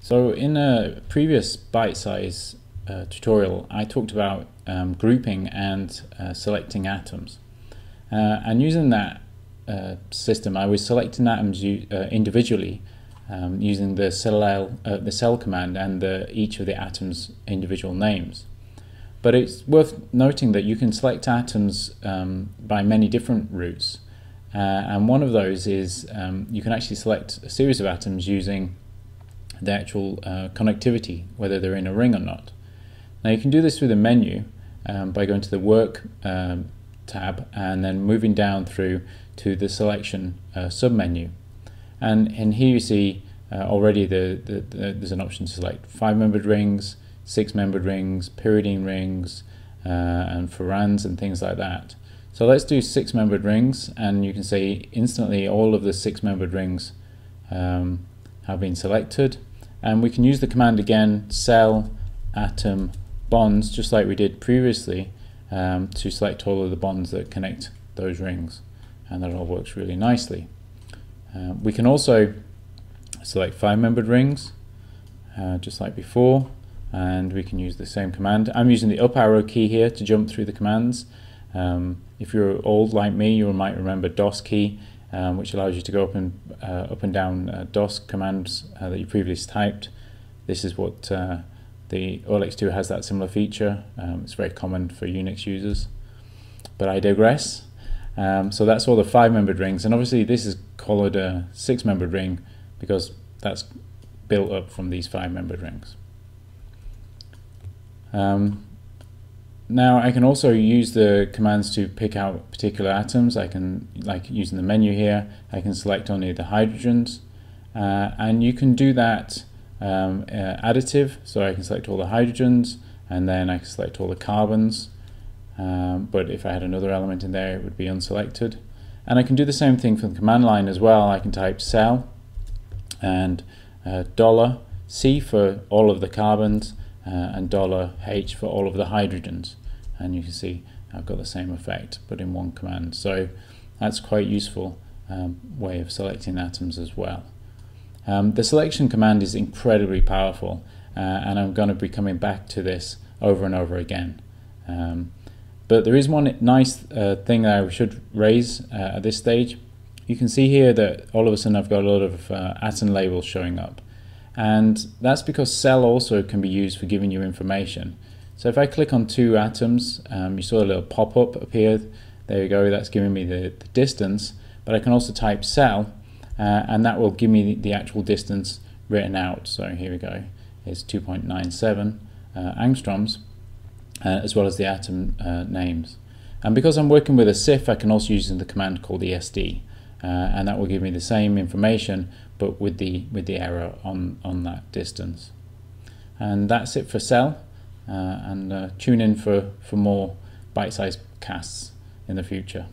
So in a previous bite-size tutorial, I talked about grouping and selecting atoms. And using that system, I was selecting atoms individually using the cell command and each of the atoms' individual names. But it's worth noting that you can select atoms by many different routes. And one of those is you can actually select a series of atoms using the actual connectivity, whether they're in a ring or not. Now you can do this through the menu by going to the Work tab and then moving down through to the Selection submenu. And here you see already there's an option to select 5-membered rings, 6-membered rings, pyridine rings, and furans and things like that. So let's do 6-membered rings, and you can see instantly all of the 6-membered rings have been selected. And we can use the command again, cell, atom, bonds, just like we did previously, to select all of the bonds that connect those rings. And that all works really nicely. We can also select 5-membered rings, just like before, and we can use the same command. I'm using the up arrow key here to jump through the commands. If you're old like me, you might remember DOS key, which allows you to go up and down DOS commands that you previously typed. This is what the Olex2 has, that similar feature. It's very common for Unix users, but I digress. So that's all the 5-membered rings, and obviously this is called a 6-membered ring because that's built up from these 5-membered rings. Now I can also use the commands to pick out particular atoms. I can, like using the menu here, I can select only the hydrogens, and you can do that additive, so I can select all the hydrogens and then I can select all the carbons. But if I had another element in there, it would be unselected. And I can do the same thing from the command line as well. I can type cell and $C for all of the carbons and $H for all of the hydrogens. And you can see I've got the same effect, but in one command. So that's quite useful way of selecting atoms as well. The selection command is incredibly powerful, and I'm going to be coming back to this over and over again. But there is one nice thing that I should raise at this stage. You can see here that all of a sudden I've got a lot of atom labels showing up. And that's because cell also can be used for giving you information. So if I click on 2 atoms, you saw a little pop-up appear. There you go, that's giving me the distance. But I can also type cell, and that will give me the actual distance written out. So here we go, it's 2.97 angstroms. As well as the atom names. And because I'm working with a CIF, I can also use the command called ESD, and that will give me the same information but with the error on that distance. And that's it for cell, and tune in for more bite-sized casts in the future.